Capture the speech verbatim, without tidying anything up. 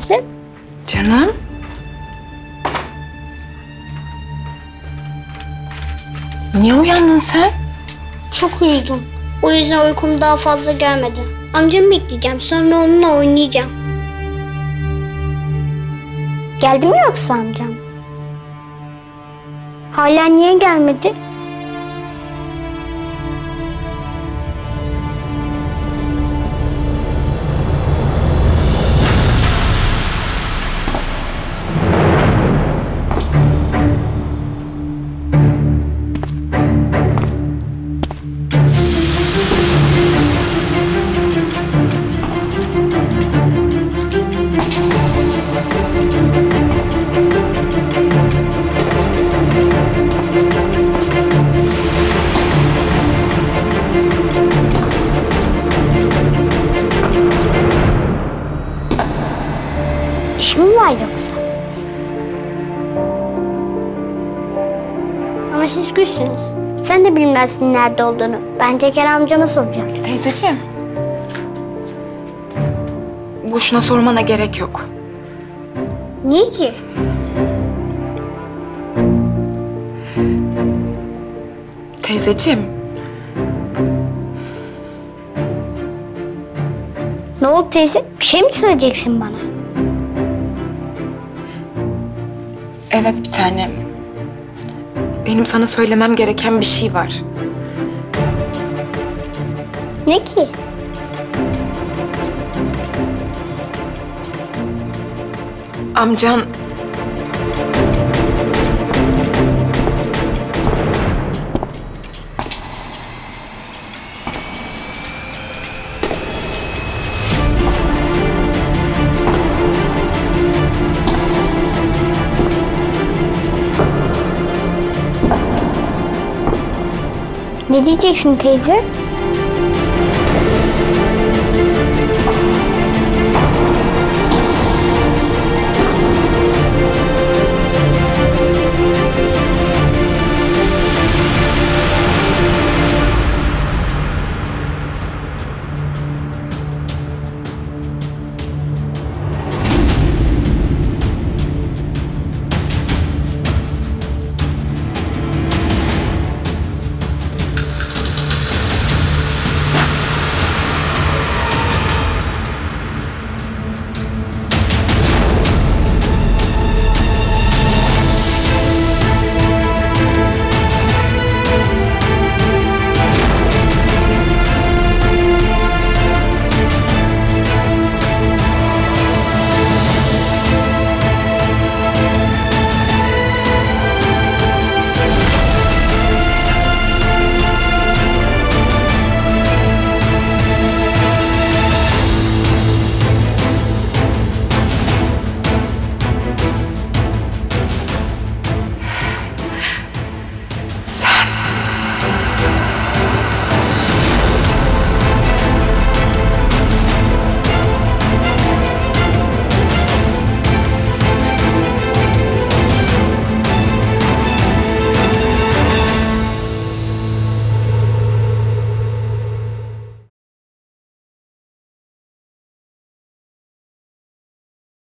tanesi. Canım. Niye uyandın sen? Çok uyudum. O yüzden uykum daha fazla gelmedi. Amcamı bekleyeceğim. Sonra onunla oynayacağım. Geldi mi yoksa amcam? Hala niye gelmedi? Ama siz güçsünüz. Sen de bilmezsin nerede olduğunu. Ben Ceker amcama soracağım. Teyzeciğim. Boşuna sormana gerek yok. Niye ki? Teyzeciğim. Ne oldu teyze? Bir şey mi söyleyeceksin bana? Evet bir tanem. Benim sana söylemem gereken bir şey var. Ne ki? Amcan... Ne diyeceksin teyze?